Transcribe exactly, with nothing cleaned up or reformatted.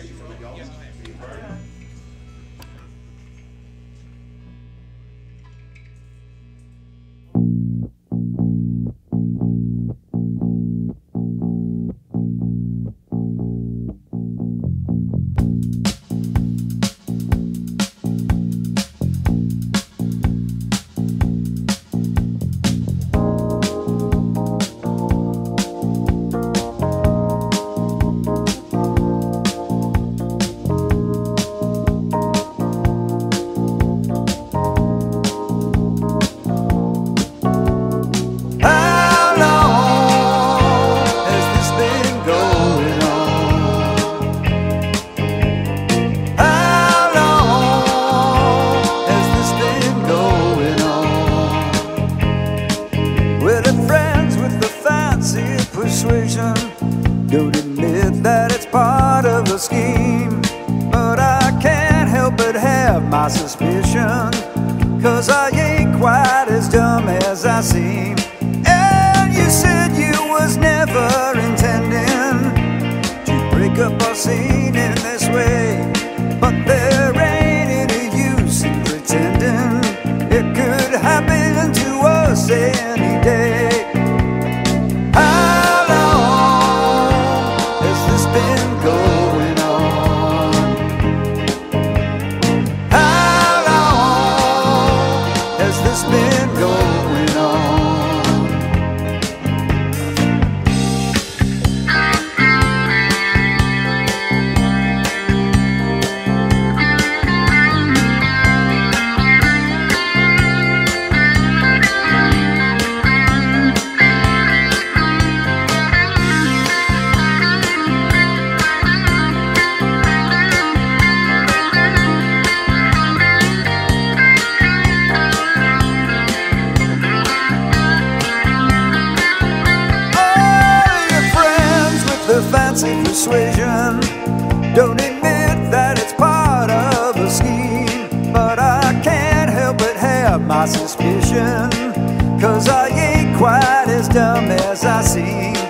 Are you from the Gulf? Yes, I am. Yeah. Don't admit that it's part of a scheme, but I can't help but have my suspicion, 'cause I ain't quite as dumb as I seem. And you said you was never intending to break up our scene in this way, but there ain't any use in pretending it could happen to us any day. Fancy persuasion, don't admit that it's part of a scheme, but I can't help but have my suspicion, 'cause I ain't quite as dumb as I seem.